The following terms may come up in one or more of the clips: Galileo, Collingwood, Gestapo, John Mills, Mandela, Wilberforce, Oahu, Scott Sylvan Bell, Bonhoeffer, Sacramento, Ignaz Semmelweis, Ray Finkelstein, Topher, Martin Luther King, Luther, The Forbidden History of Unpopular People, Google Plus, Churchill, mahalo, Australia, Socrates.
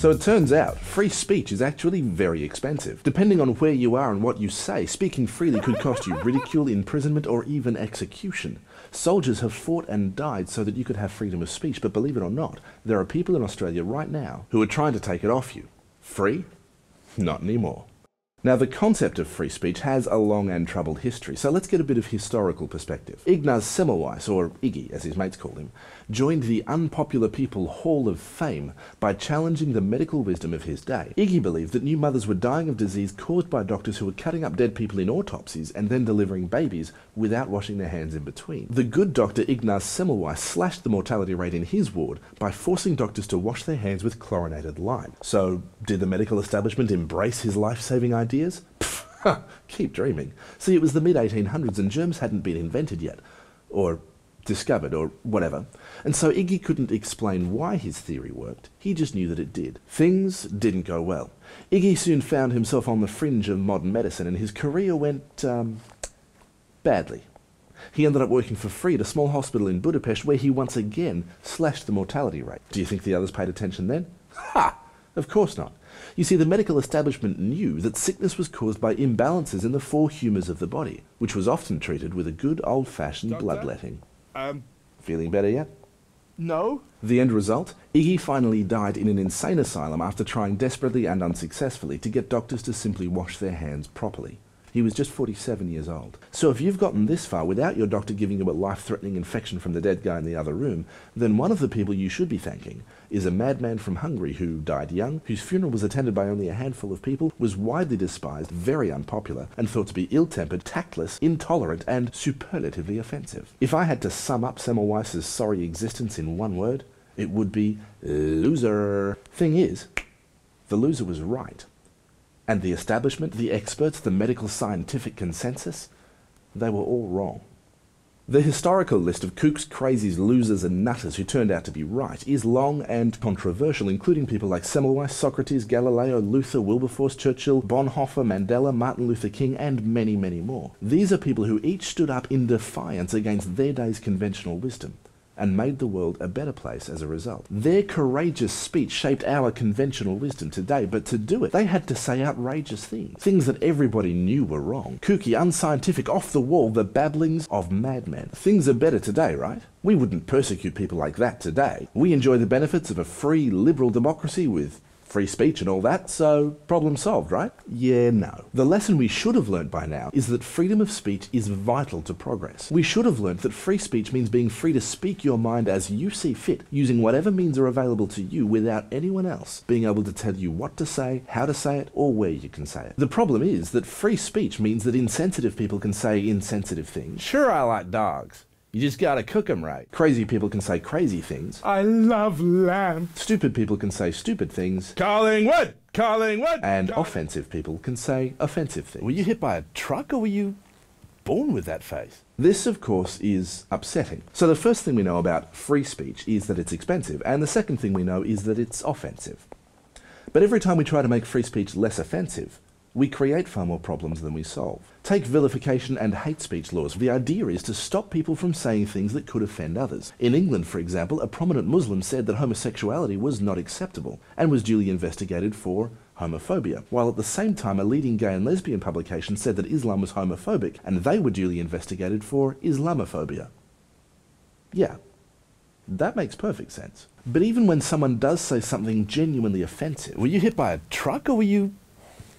So it turns out, free speech is actually very expensive. Depending on where you are and what you say, speaking freely could cost you ridicule, imprisonment, or even execution. Soldiers have fought and died so that you could have freedom of speech, but believe it or not, there are people in Australia right now who are trying to take it off you. Free? Not anymore. Now, the concept of free speech has a long and troubled history, so let's get a bit of historical perspective. Ignaz Semmelweis, or Iggy as his mates called him, joined the Unpopular People Hall of Fame by challenging the medical wisdom of his day. Iggy believed that new mothers were dying of disease caused by doctors who were cutting up dead people in autopsies and then delivering babies without washing their hands in between. The good doctor Ignaz Semmelweis slashed the mortality rate in his ward by forcing doctors to wash their hands with chlorinated lime. So, did the medical establishment embrace his life-saving idea? Pfft, keep dreaming. See, it was the mid-1800s and germs hadn't been invented yet, or discovered, or whatever. And so Iggy couldn't explain why his theory worked, he just knew that it did. Things didn't go well. Iggy soon found himself on the fringe of modern medicine and his career went, badly. He ended up working for free at a small hospital in Budapest where he once again slashed the mortality rate. Do you think the others paid attention then? Ha! Of course not. You see, the medical establishment knew that sickness was caused by imbalances in the four humours of the body, which was often treated with a good old-fashioned bloodletting. Feeling better yet? No. The end result? Iggy finally died in an insane asylum after trying desperately and unsuccessfully to get doctors to simply wash their hands properly. He was just 47 years old. So if you've gotten this far without your doctor giving you a life-threatening infection from the dead guy in the other room, then one of the people you should be thanking is a madman from Hungary who died young, whose funeral was attended by only a handful of people, was widely despised, very unpopular, and thought to be ill-tempered, tactless, intolerant, and superlatively offensive. If I had to sum up Semmelweis's sorry existence in one word, it would be loser. Thing is, the loser was right. And the establishment, the experts, the medical scientific consensus, they were all wrong. The historical list of kooks, crazies, losers and nutters who turned out to be right is long and controversial, including people like Semmelweis, Socrates, Galileo, Luther, Wilberforce, Churchill, Bonhoeffer, Mandela, Martin Luther King and many, many more. These are people who each stood up in defiance against their day's conventional wisdom and made the world a better place as a result. Their courageous speech shaped our conventional wisdom today, but to do it, they had to say outrageous things. Things that everybody knew were wrong. Kooky, unscientific, off-the-wall, the babblings of madmen. Things are better today, right? We wouldn't persecute people like that today. We enjoy the benefits of a free, liberal democracy with free speech and all that, so problem solved, right? Yeah, no. The lesson we should have learned by now is that freedom of speech is vital to progress. We should have learned that free speech means being free to speak your mind as you see fit, using whatever means are available to you without anyone else being able to tell you what to say, how to say it, or where you can say it. The problem is that free speech means that insensitive people can say insensitive things. Sure, I like dogs. You just gotta cook them right. Crazy people can say crazy things. I love lamb. Stupid people can say stupid things. Collingwood! Collingwood! And offensive people can say offensive things. Were you hit by a truck or were you born with that face? This, of course, is upsetting. So the first thing we know about free speech is that it's expensive, and the second thing we know is that it's offensive. But every time we try to make free speech less offensive, we create far more problems than we solve. Take vilification and hate speech laws. The idea is to stop people from saying things that could offend others. In England, for example, a prominent Muslim said that homosexuality was not acceptable and was duly investigated for homophobia, while at the same time a leading gay and lesbian publication said that Islam was homophobic and they were duly investigated for Islamophobia. Yeah, that makes perfect sense. But even when someone does say something genuinely offensive, were you hit by a truck or were you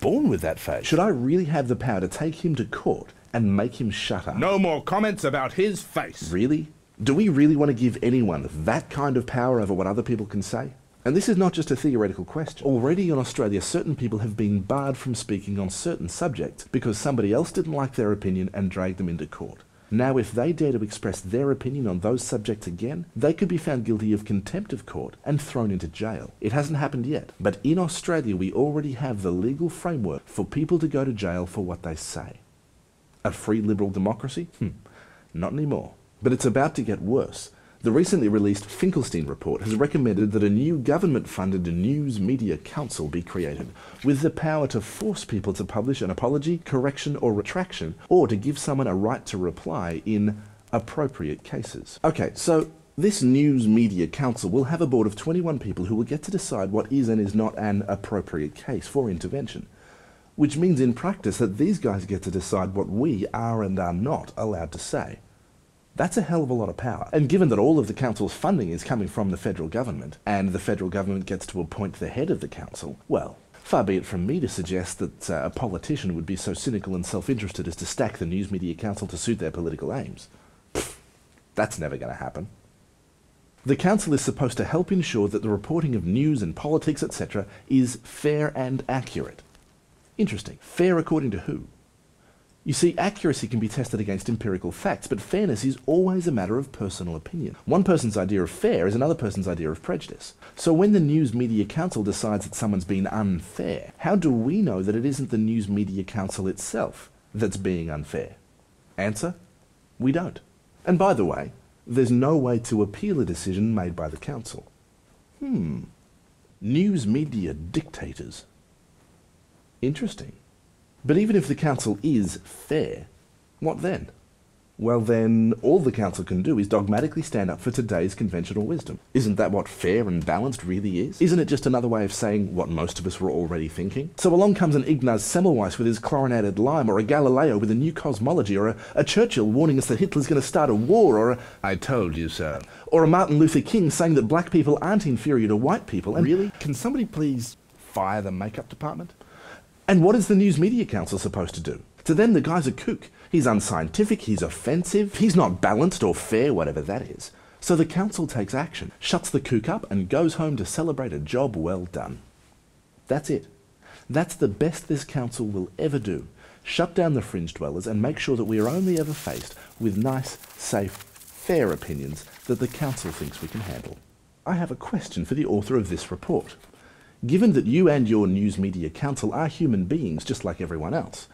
born with that face? Should I really have the power to take him to court and make him shut up? No more comments about his face. Really? Do we really want to give anyone that kind of power over what other people can say? And this is not just a theoretical question. Already in Australia, certain people have been barred from speaking on certain subjects because somebody else didn't like their opinion and dragged them into court. Now, if they dare to express their opinion on those subjects again, they could be found guilty of contempt of court and thrown into jail. It hasn't happened yet, but in Australia we already have the legal framework for people to go to jail for what they say. A free liberal democracy? Not anymore. But it's about to get worse. The recently released Finkelstein report has recommended that a new government-funded news media council be created, with the power to force people to publish an apology, correction or retraction, or to give someone a right to reply in appropriate cases. Okay, so This news media council will have a board of 21 people who will get to decide what is and is not an appropriate case for intervention, which means in practice that these guys get to decide what we are and are not allowed to say. That's a hell of a lot of power, and given that all of the council's funding is coming from the federal government, and the federal government gets to appoint the head of the council, well, far be it from me to suggest that a politician would be so cynical and self-interested as to stack the news media council to suit their political aims. Pfft, that's never going to happen. The council is supposed to help ensure that the reporting of news and politics, etc., is fair and accurate. Interesting. Fair according to who? You see, accuracy can be tested against empirical facts, but fairness is always a matter of personal opinion. One person's idea of fair is another person's idea of prejudice. So when the News Media Council decides that someone's been unfair, how do we know that it isn't the News Media Council itself that's being unfair? Answer? We don't. And by the way, there's no way to appeal a decision made by the council. News media dictators. Interesting. But even if the council is fair, what then? Well then, all the council can do is dogmatically stand up for today's conventional wisdom. Isn't that what fair and balanced really is? Isn't it just another way of saying what most of us were already thinking? So along comes an Ignaz Semmelweis with his chlorinated lime, or a Galileo with a new cosmology, or a Churchill warning us that Hitler's going to start a war, or a "I told you so," or a Martin Luther King saying that black people aren't inferior to white people. And really? Can somebody please fire the makeup department? And what is the News Media Council supposed to do? To them, the guy's a kook. He's unscientific, he's offensive, he's not balanced or fair, whatever that is. So the council takes action, shuts the kook up, and goes home to celebrate a job well done. That's it. That's the best this council will ever do. Shut down the fringe dwellers and make sure that we are only ever faced with nice, safe, fair opinions that the council thinks we can handle. I have a question for the author of this report. Given that you and your News Media Council are human beings just like everyone else,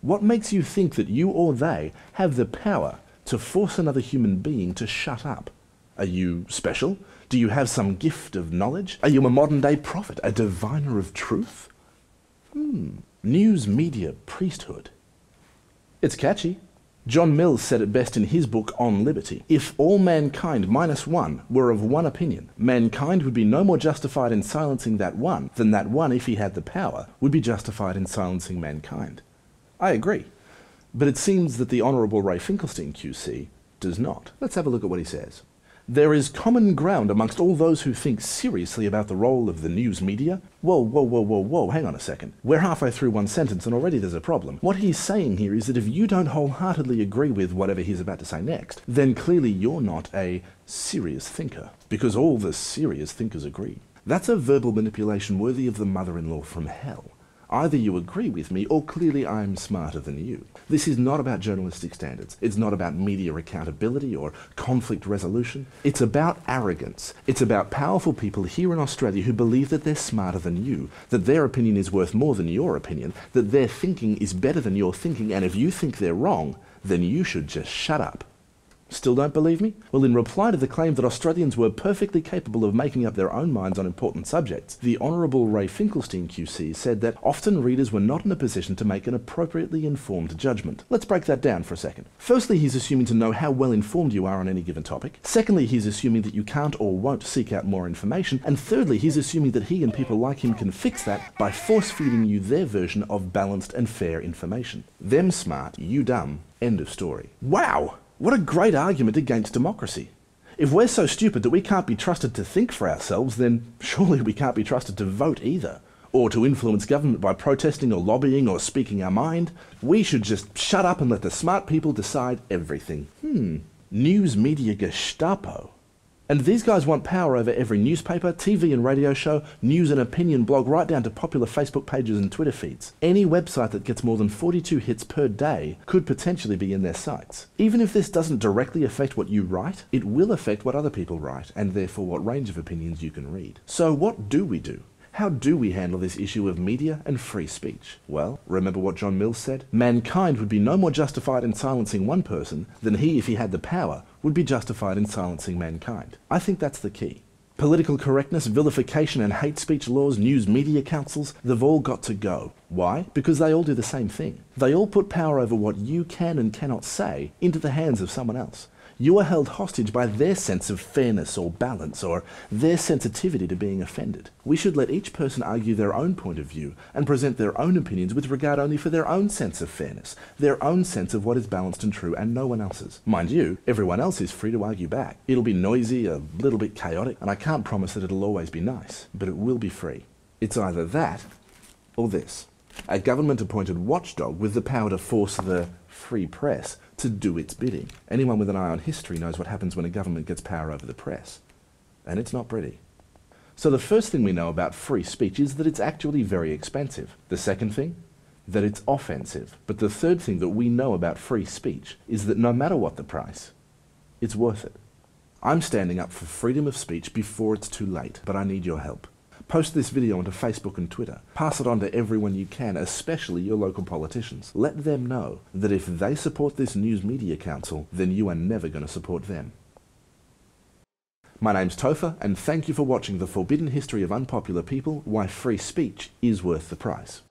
what makes you think that you or they have the power to force another human being to shut up? Are you special? Do you have some gift of knowledge? Are you a modern-day prophet, a diviner of truth? News media priesthood. It's catchy. John Mills said it best in his book On Liberty. If all mankind minus one were of one opinion, mankind would be no more justified in silencing that one than that one, if he had the power, would be justified in silencing mankind. I agree. But it seems that the Honourable Ray Finkelstein QC does not. Let's have a look at what he says. There is common ground amongst all those who think seriously about the role of the news media. Whoa, whoa, whoa, whoa, whoa, hang on a second. We're halfway through one sentence and already there's a problem. What he's saying here is that if you don't wholeheartedly agree with whatever he's about to say next, then clearly you're not a serious thinker, because all the serious thinkers agree. That's a verbal manipulation worthy of the mother-in-law from hell. Either you agree with me, or clearly I'm smarter than you. This is not about journalistic standards. It's not about media accountability or conflict resolution. It's about arrogance. It's about powerful people here in Australia who believe that they're smarter than you, that their opinion is worth more than your opinion, that their thinking is better than your thinking, and if you think they're wrong, then you should just shut up. Still don't believe me? Well, in reply to the claim that Australians were perfectly capable of making up their own minds on important subjects, the Honourable Ray Finkelstein QC said that often readers were not in a position to make an appropriately informed judgment. Let's break that down for a second. Firstly, he's assuming to know how well informed you are on any given topic. Secondly, he's assuming that you can't or won't seek out more information. And thirdly, he's assuming that he and people like him can fix that by force-feeding you their version of balanced and fair information. Them smart, you dumb. End of story. Wow! What a great argument against democracy. If we're so stupid that we can't be trusted to think for ourselves, then surely we can't be trusted to vote either, or to influence government by protesting or lobbying or speaking our mind. We should just shut up and let the smart people decide everything. News media Gestapo. And these guys want power over every newspaper, TV and radio show, news and opinion blog, right down to popular Facebook pages and Twitter feeds. Any website that gets more than 42 hits per day could potentially be in their sights. Even if this doesn't directly affect what you write, it will affect what other people write, and therefore what range of opinions you can read. So what do we do? How do we handle this issue of media and free speech? Well, remember what John Mills said? Mankind would be no more justified in silencing one person than he, if he had the power, would be justified in silencing mankind. I think that's the key. Political correctness, vilification and hate speech laws, news media councils, they've all got to go. Why? Because they all do the same thing. They all put power over what you can and cannot say into the hands of someone else. You are held hostage by their sense of fairness or balance or their sensitivity to being offended. We should let each person argue their own point of view and present their own opinions with regard only for their own sense of fairness, their own sense of what is balanced and true, and no one else's. Mind you, everyone else is free to argue back. It'll be noisy, a little bit chaotic, and I can't promise that it'll always be nice, but it will be free. It's either that or this. A government-appointed watchdog with the power to force the free press to do its bidding. Anyone with an eye on history knows what happens when a government gets power over the press. And it's not pretty. So the first thing we know about free speech is that it's actually very expensive. The second thing, that it's offensive. But the third thing that we know about free speech is that no matter what the price, it's worth it. I'm standing up for freedom of speech before it's too late, but I need your help. Post this video onto Facebook and Twitter. Pass it on to everyone you can, especially your local politicians. Let them know that if they support this News Media Council, then you are never going to support them. My name's Topher, and thank you for watching The Forbidden History of Unpopular People, Why Free Speech is Worth the Price.